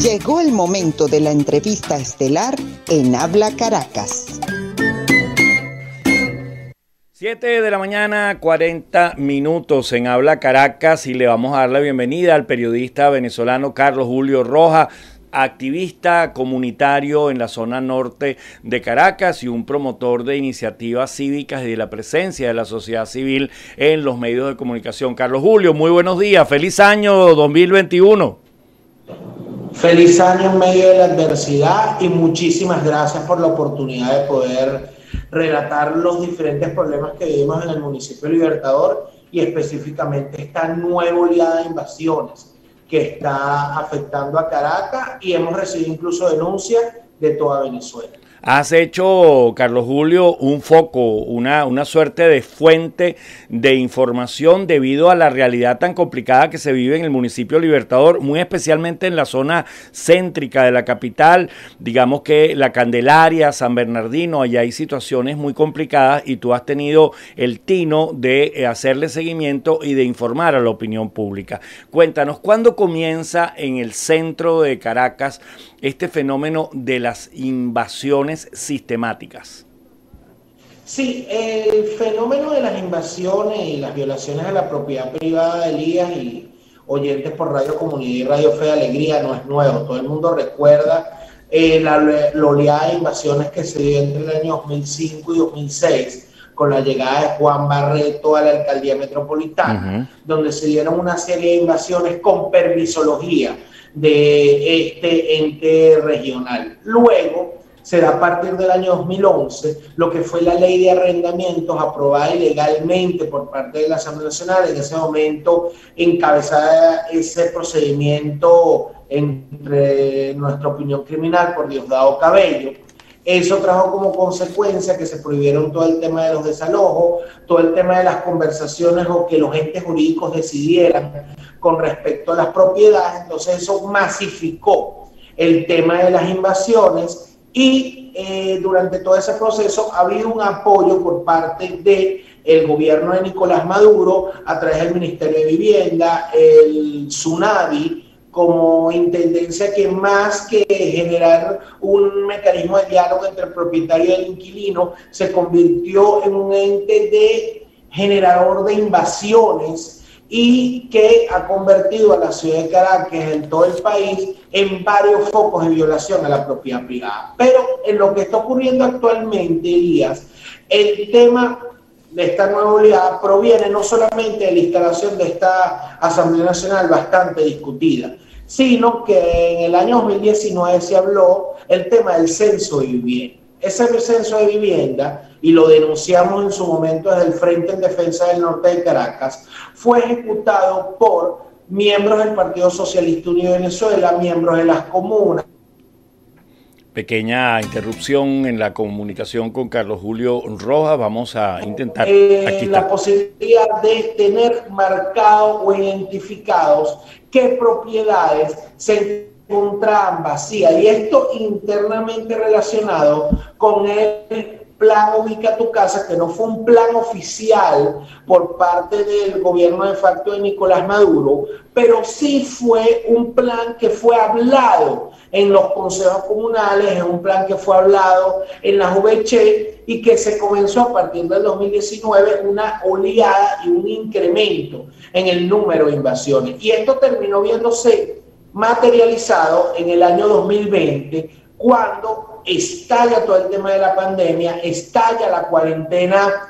Llegó el momento de la entrevista estelar en Habla Caracas. 7 de la mañana, 40 minutos en Habla Caracas, y le vamos a dar la bienvenida al periodista venezolano Carlos Julio Rojas, activista comunitario en la zona norte de Caracas y un promotor de iniciativas cívicas y de la presencia de la sociedad civil en los medios de comunicación. Carlos Julio, muy buenos días, feliz año 2021. Feliz año en medio de la adversidad y muchísimas gracias por la oportunidad de poder relatar los diferentes problemas que vivimos en el municipio de Libertador y específicamente esta nueva oleada de invasiones que está afectando a Caracas, y hemos recibido incluso denuncias de toda Venezuela. Has hecho, Carlos Julio, un foco, una suerte de fuente de información debido a la realidad tan complicada que se vive en el municipio Libertador, muy especialmente en la zona céntrica de la capital, digamos que La Candelaria, San Bernardino, allá hay situaciones muy complicadas y tú has tenido el tino de hacerle seguimiento y de informar a la opinión pública. Cuéntanos, ¿cuándo comienza en el centro de Caracas este fenómeno de las invasiones sistemáticas? Sí, el fenómeno de las invasiones y las violaciones a la propiedad privada de Elías y oyentes por Radio Comunidad y Radio Fe de Alegría no es nuevo. Todo el mundo recuerda la oleada de invasiones que se dio entre el año 2005 y 2006 con la llegada de Juan Barreto a la alcaldía metropolitana, donde se dieron una serie de invasiones con permisología de este ente regional. Luego será a partir del año 2011 lo que fue la ley de arrendamientos aprobada ilegalmente por parte de la Asamblea Nacional. En ese momento encabezada ese procedimiento, entre nuestra opinión criminal, por Diosdado Cabello. Eso trajo como consecuencia que se prohibieron todo el tema de los desalojos, todo el tema de las conversaciones o que los entes jurídicos decidieran con respecto a las propiedades. Entonces eso masificó el tema de las invasiones y durante todo ese proceso ha habido un apoyo por parte del gobierno de Nicolás Maduro a través del Ministerio de Vivienda, el Sunavi, como intendencia que más que generar un mecanismo de diálogo entre el propietario y el inquilino, se convirtió en un ente de generador de invasiones y que ha convertido a la ciudad de Caracas, en todo el país, en varios focos de violación a la propiedad privada. Pero en lo que está ocurriendo actualmente, Elías, el tema de esta nueva oleada proviene no solamente de la instalación de esta Asamblea Nacional bastante discutida, sino que en el año 2019 se habló el tema del censo de vivienda. Ese censo de vivienda, y lo denunciamos en su momento desde el Frente en Defensa del Norte de Caracas, fue ejecutado por miembros del Partido Socialista Unido de Venezuela, miembros de las comunas. Pequeña interrupción en la comunicación con Carlos Julio Rojas. Vamos a intentar aquí la posibilidad de tener marcado o identificados qué propiedades se encontraban vacías, y esto internamente relacionado con el plan Ubica tu Casa, que no fue un plan oficial por parte del gobierno de facto de Nicolás Maduro, pero sí fue un plan que fue hablado en los consejos comunales, es un plan que fue hablado en la UVC y que se comenzó a partir del 2019 una oleada y un incremento en el número de invasiones. Y esto terminó viéndose materializado en el año 2020, cuando estalla todo el tema de la pandemia, estalla la cuarentena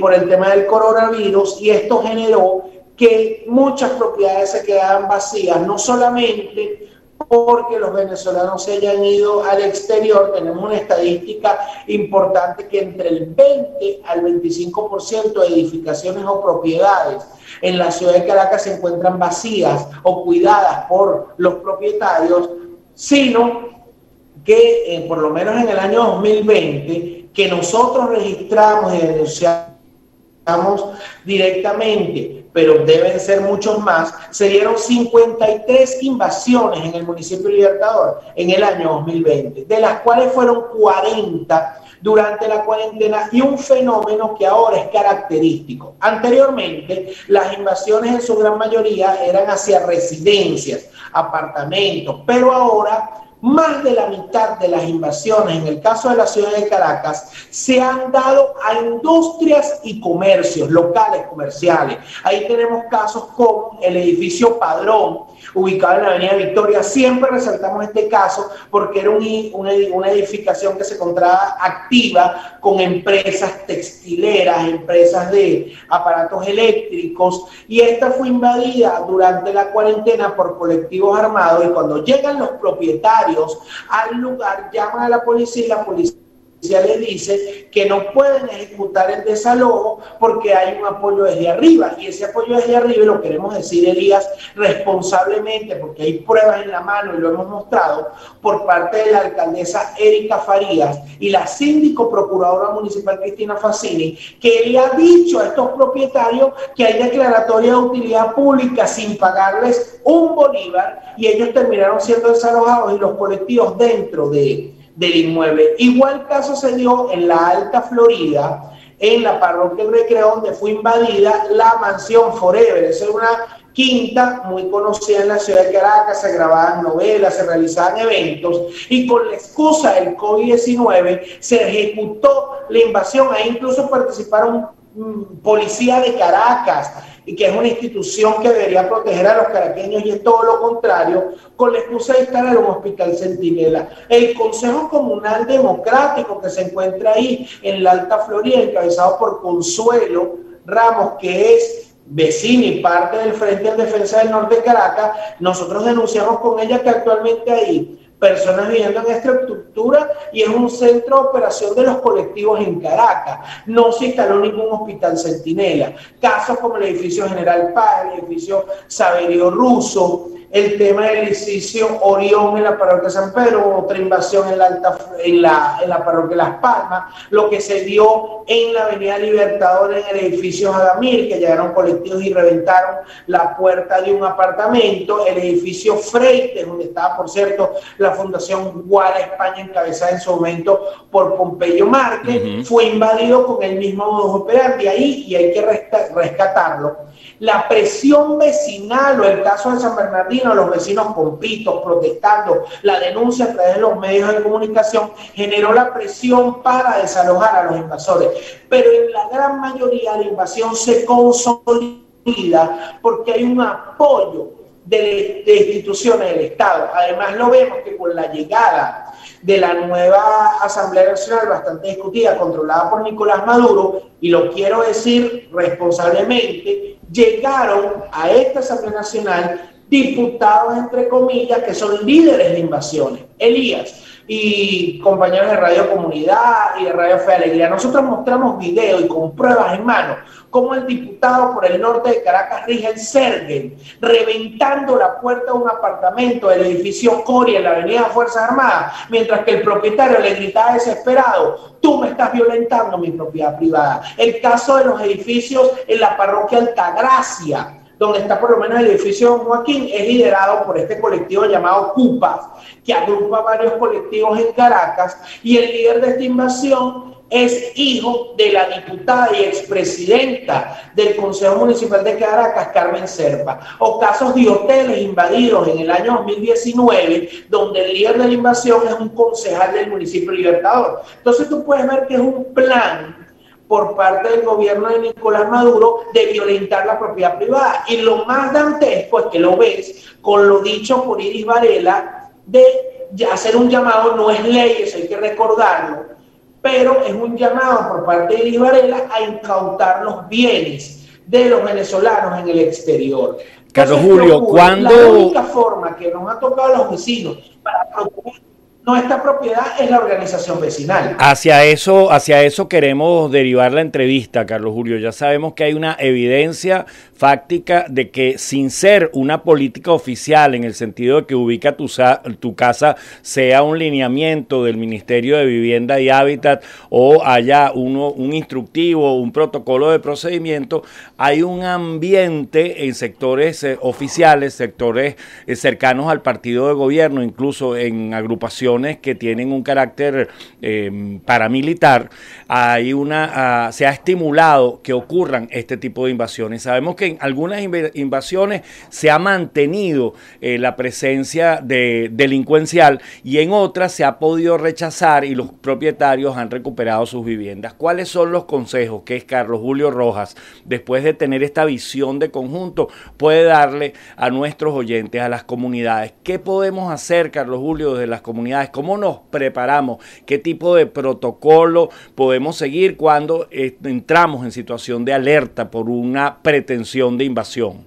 por el tema del coronavirus, y esto generó que muchas propiedades se quedaran vacías, no solamente porque los venezolanos se hayan ido al exterior. Tenemos una estadística importante que entre el 20 al 25% de edificaciones o propiedades en la ciudad de Caracas se encuentran vacías o cuidadas por los propietarios, sino que por lo menos en el año 2020, que nosotros registramos y denunciamos directamente, pero deben ser muchos más, se dieron 53 invasiones en el municipio Libertador en el año 2020, de las cuales fueron 40 durante la cuarentena y un fenómeno que ahora es característico. Anteriormente, las invasiones en su gran mayoría eran hacia residencias, apartamentos, pero ahora más de la mitad de las invasiones, en el caso de la ciudad de Caracas, se han dado a industrias y comercios, locales comerciales. Ahí tenemos casos como el edificio Padrón, ubicado en la avenida Victoria. Siempre resaltamos este caso porque era una edificación que se encontraba activa con empresas textileras, empresas de aparatos eléctricos, y esta fue invadida durante la cuarentena por colectivos armados, y cuando llegan los propietarios al lugar, llaman a la policía y la policía les dice que no pueden ejecutar el desalojo porque hay un apoyo desde arriba, y ese apoyo desde arriba, y lo queremos decir, Elías, responsablemente, porque hay pruebas en la mano y lo hemos mostrado, por parte de la alcaldesa Erika Farías y la síndico procuradora municipal Cristina Facini, que le ha dicho a estos propietarios que hay declaratoria de utilidad pública sin pagarles un bolívar, y ellos terminaron siendo desalojados y los colectivos dentro del inmueble. Igual caso se dio en la Alta Florida, en la parroquia del Recreo, donde fue invadida la mansión Forever. Esa es una quinta muy conocida en la ciudad de Caracas, se grababan novelas, se realizaban eventos, y con la excusa del COVID-19 se ejecutó la invasión. Ahí incluso participaron policías de Caracas, y que es una institución que debería proteger a los caraqueños, y es todo lo contrario, con la excusa de estar en un hospital centinela. El Consejo Comunal Democrático, que se encuentra ahí en la Alta Florida, encabezado por Consuelo Ramos, que es vecina y parte del Frente en Defensa del Norte de Caracas, nosotros denunciamos con ella que actualmente hay personas viviendo en esta estructura y es un centro de operación de los colectivos en Caracas. No se instaló ningún hospital centinela. Casos como el edificio General Paz, el edificio Saverio Russo, el tema del edificio Orión en la parroquia de San Pedro, otra invasión en la parroquia Las Palmas, lo que se dio en la avenida Libertador en el edificio Jadamil, que llegaron colectivos y reventaron la puerta de un apartamento, el edificio Freites, donde estaba, por cierto, la Fundación Guara España, encabezada en su momento por Pompeyo Márquez, fue invadido con el mismo modus operandi. Ahí, y hay que rescatarlo, la presión vecinal, o el caso de San Bernardino, los vecinos con pitos protestando, la denuncia a través de los medios de comunicación generó la presión para desalojar a los invasores, pero en la gran mayoría la invasión se consolida porque hay un apoyo de instituciones del Estado. Además, lo vemos que con la llegada de la nueva Asamblea Nacional, bastante discutida, controlada por Nicolás Maduro, y lo quiero decir responsablemente, llegaron a esta Asamblea Nacional diputados, entre comillas, que son líderes de invasiones. Elías y compañeros de Radio Comunidad y de Radio Fe de Alegría, nosotros mostramos videos y con pruebas en mano, como el diputado por el norte de Caracas, Rigel Sergel, reventando la puerta de un apartamento del edificio Coria en la avenida Fuerzas Armadas, mientras que el propietario le gritaba desesperado: tú me estás violentando mi propiedad privada. El caso de los edificios en la parroquia Altagracia, donde está por lo menos el edificio Don Joaquín, es liderado por este colectivo llamado CUPAS, que agrupa varios colectivos en Caracas, y el líder de esta invasión es hijo de la diputada y expresidenta del Consejo Municipal de Caracas, Carmen Serpa. O casos de hoteles invadidos en el año 2019, donde el líder de la invasión es un concejal del municipio Libertador. Entonces tú puedes ver que es un plan por parte del gobierno de Nicolás Maduro de violentar la propiedad privada. Y lo más dantesco es que lo ves con lo dicho por Iris Varela de hacer un llamado, no es ley, eso hay que recordarlo, pero es un llamado por parte de Iris Varela a incautar los bienes de los venezolanos en el exterior. Carlos Julio, ¿cuándo? La única forma que nos ha tocado a los vecinos para proteger nuestra propiedad es la organización vecinal. Hacia eso queremos derivar la entrevista, Carlos Julio. Ya sabemos que hay una evidencia fáctica de que, sin ser una política oficial, en el sentido de que Ubica tu Casa sea un lineamiento del Ministerio de Vivienda y Hábitat, o haya un instructivo, un protocolo de procedimiento, hay un ambiente en sectores oficiales, sectores cercanos al partido de gobierno, incluso en agrupaciones organizaciones que tienen un carácter paramilitar, hay una, se ha estimulado que ocurran este tipo de invasiones. Sabemos que en algunas invasiones se ha mantenido la presencia delincuencial y en otras se ha podido rechazar y los propietarios han recuperado sus viviendas. ¿Cuáles son los consejos que Carlos Julio Rojas, después de tener esta visión de conjunto, puede darle a nuestros oyentes, a las comunidades? ¿Qué podemos hacer, Carlos Julio, desde las comunidades? ¿Cómo nos preparamos? ¿Qué tipo de protocolo podemos seguir cuando entramos en situación de alerta por una pretensión de invasión?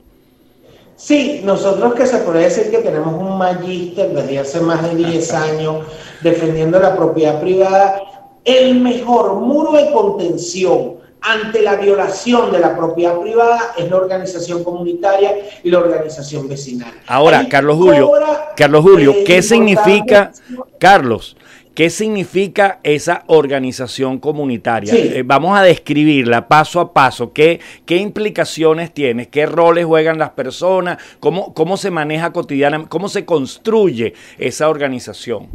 Sí, nosotros, que se puede decir que tenemos un magíster desde hace más de 10 años defendiendo la propiedad privada, el mejor muro de contención ante la violación de la propiedad privada es la organización comunitaria y la organización vecinal. Ahora, ahí, Carlos Julio, ¿qué significa, Carlos? ¿Qué significa esa organización comunitaria? Sí. Vamos a describirla paso a paso. ¿Qué implicaciones tiene? ¿Qué roles juegan las personas? ¿Cómo se maneja cotidianamente? ¿Cómo se construye esa organización?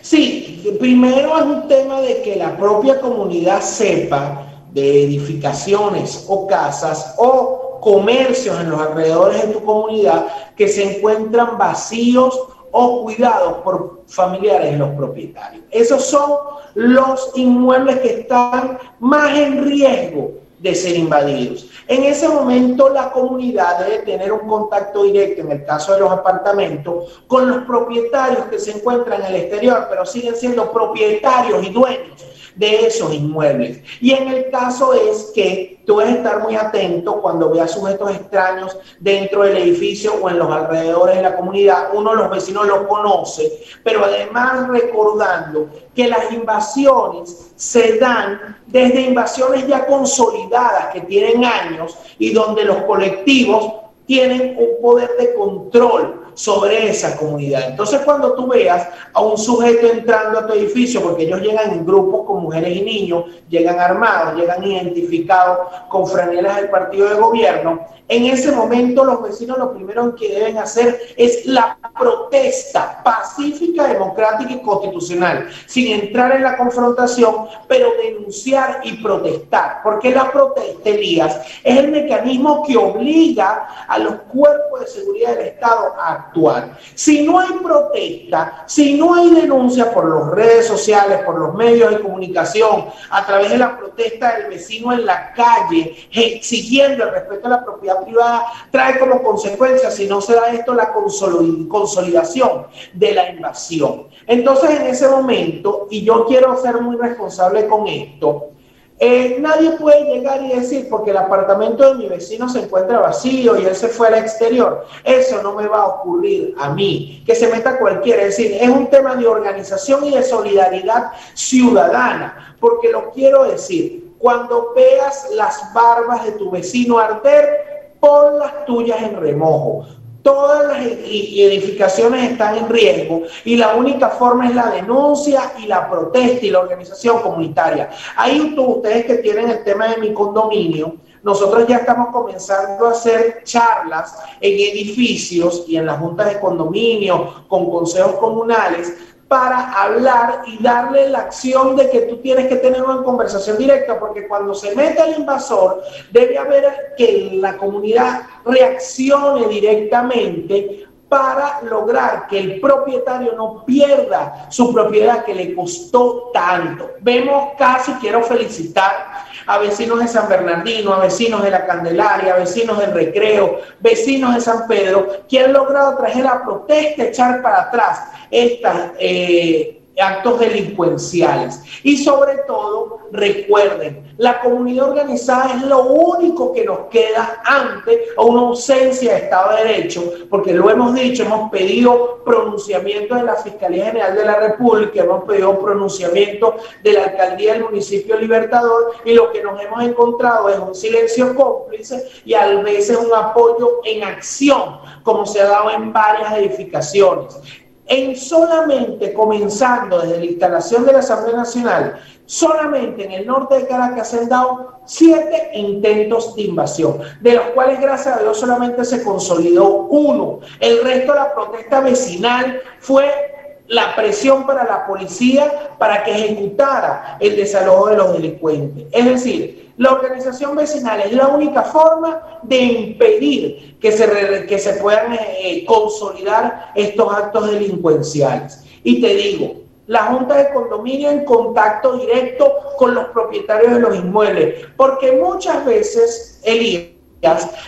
Sí, primero es un tema de que la propia comunidad sepa de edificaciones o casas o comercios en los alrededores de tu comunidad que se encuentran vacíos o cuidados por familiares de los propietarios. Esos son los inmuebles que están más en riesgo de ser invadidos. En ese momento la comunidad debe tener un contacto directo, en el caso de los apartamentos, con los propietarios que se encuentran en el exterior, pero siguen siendo propietarios y dueños de esos inmuebles. Y en el caso es que tú debes estar muy atento cuando veas sujetos extraños dentro del edificio o en los alrededores de la comunidad. Uno de los vecinos lo conoce, pero además recordando que las invasiones se dan desde invasiones ya consolidadas que tienen años y donde los colectivos tienen un poder de control sobre esa comunidad. Entonces, cuando tú veas a un sujeto entrando a tu edificio, porque ellos llegan en grupos con mujeres y niños, llegan armados, llegan identificados con franelas del partido de gobierno, en ese momento los vecinos lo primero que deben hacer es la protesta pacífica, democrática y constitucional, sin entrar en la confrontación, pero denunciar y protestar, porque la protesta, Elías, es el mecanismo que obliga a los cuerpos de seguridad del Estado a actuar. Si no hay protesta, si no hay denuncia por las redes sociales, por los medios de comunicación, a través de la protesta del vecino en la calle, exigiendo el respeto a la propiedad privada, trae como consecuencia, si no se da esto, la consolidación de la invasión. Entonces, en ese momento, y yo quiero ser muy responsable con esto, nadie puede llegar y decir, porque el apartamento de mi vecino se encuentra vacío y él se fue al exterior, eso no me va a ocurrir a mí, que se meta cualquiera. Es decir, es un tema de organización y de solidaridad ciudadana, porque lo quiero decir, cuando veas las barbas de tu vecino arder, pon las tuyas en remojo. Todas las edificaciones están en riesgo y la única forma es la denuncia y la protesta y la organización comunitaria. Ahí ustedes que tienen el tema de mi condominio, nosotros ya estamos comenzando a hacer charlas en edificios y en las juntas de condominio, con consejos comunales, para hablar y darle la acción de que tú tienes que tener una conversación directa, porque cuando se mete el invasor debe haber que la comunidad reaccione directamente para lograr que el propietario no pierda su propiedad que le costó tanto. Vemos casi, quiero felicitar a vecinos de San Bernardino, a vecinos de la Candelaria, a vecinos del Recreo, vecinos de San Pedro, que han logrado traer la protesta, echar para atrás estas actos delincuenciales. Y sobre todo, recuerden, la comunidad organizada es lo único que nos queda ante una ausencia de Estado de Derecho, porque lo hemos dicho, hemos pedido pronunciamiento de la Fiscalía General de la República, hemos pedido pronunciamiento de la Alcaldía del Municipio Libertador, y lo que nos hemos encontrado es un silencio cómplice y a veces un apoyo en acción, como se ha dado en varias edificaciones. En solamente comenzando desde la instalación de la Asamblea Nacional, solamente en el norte de Caracas se han dado 7 intentos de invasión, de los cuales, gracias a Dios, solamente se consolidó uno. El resto de la protesta vecinal fue la presión para la policía para que ejecutara el desalojo de los delincuentes. Es decir, la organización vecinal es la única forma de impedir que se puedan consolidar estos actos delincuenciales. Y te digo, la Junta de Condominio en contacto directo con los propietarios de los inmuebles, porque muchas veces, Elías,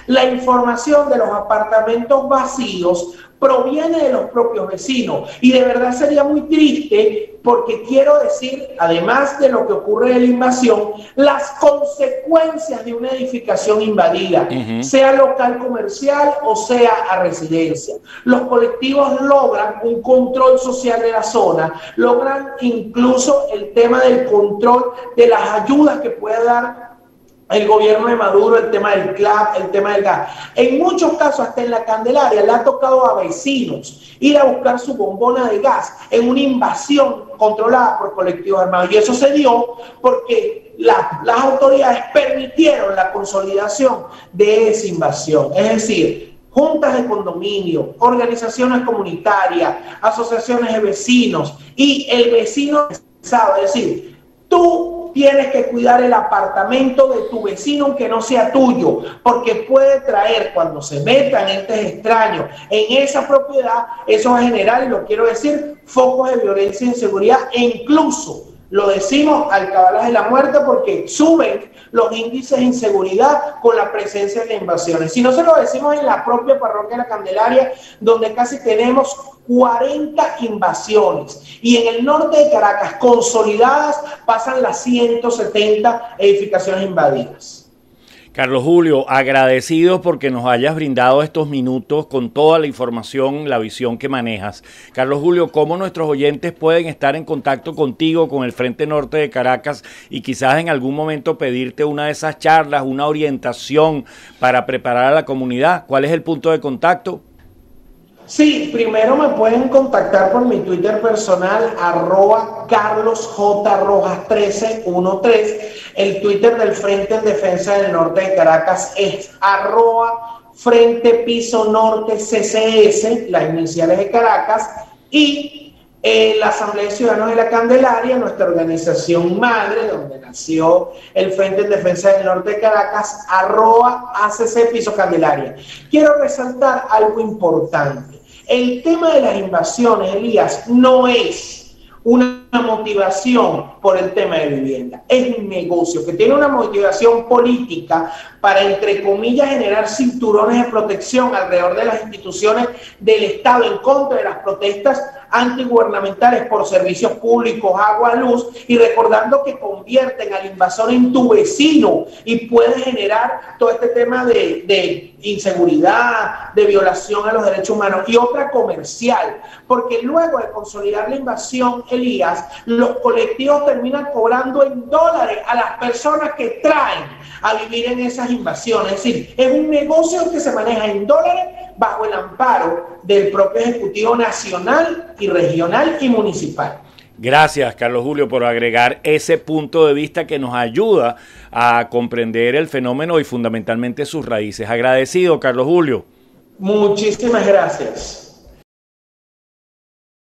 la información de los apartamentos vacíos proviene de los propios vecinos, y de verdad sería muy triste, porque quiero decir, además de lo que ocurre en la invasión, las consecuencias de una edificación invadida, sea local comercial o sea a residencia. Los colectivos logran un control social de la zona, logran incluso el tema del control de las ayudas que pueda dar el gobierno de Maduro, el tema del CLAP, el tema del gas. En muchos casos, hasta en la Candelaria, le ha tocado a vecinos ir a buscar su bombona de gas en una invasión controlada por colectivos armados. Y eso se dio porque las autoridades permitieron la consolidación de esa invasión. Es decir, juntas de condominio, organizaciones comunitarias, asociaciones de vecinos y el vecino sabe. Es decir, tú tienes que cuidar el apartamento de tu vecino aunque no sea tuyo, porque puede traer, cuando se metan entes extraños en esa propiedad, eso va a generar, y lo quiero decir, focos de violencia e inseguridad, e incluso, lo decimos, alcabalas de la muerte, porque suben los índices de inseguridad con la presencia de invasiones. Si no se lo decimos en la propia parroquia de la Candelaria, donde casi tenemos 40 invasiones, y en el norte de Caracas, consolidadas, pasan las 170 edificaciones invadidas. Carlos Julio, agradecidos porque nos hayas brindado estos minutos con toda la información, la visión que manejas. Carlos Julio, ¿cómo nuestros oyentes pueden estar en contacto contigo, con el Frente Norte de Caracas, y quizás en algún momento pedirte una de esas charlas, una orientación para preparar a la comunidad? ¿Cuál es el punto de contacto? Sí, primero me pueden contactar por mi Twitter personal, @CarlosJRojas1313. El Twitter del Frente en Defensa del Norte de Caracas es @FrentePisoNorteCCS, las iniciales de Caracas, y la Asamblea de Ciudadanos de la Candelaria, nuestra organización madre, donde nació el Frente en Defensa del Norte de Caracas, @ACCPisoCandelaria. Quiero resaltar algo importante. El tema de las invasiones, Elías, no es una motivación por el tema de vivienda. Es un negocio que tiene una motivación política para, entre comillas, generar cinturones de protección alrededor de las instituciones del Estado en contra de las protestas antigubernamentales por servicios públicos, agua, luz, y recordando que convierten al invasor en tu vecino y puede generar todo este tema de inseguridad, de violación a los derechos humanos, y otra comercial, porque luego de consolidar la invasión, Elías, los colectivos terminan cobrando en dólares a las personas que traen a vivir en esas invasiones. Es decir, es un negocio que se maneja en dólares bajo el amparo del propio Ejecutivo Nacional y Regional y Municipal. Gracias, Carlos Julio, por agregar ese punto de vista que nos ayuda a comprender el fenómeno y fundamentalmente sus raíces. Agradecido, Carlos Julio. Muchísimas gracias.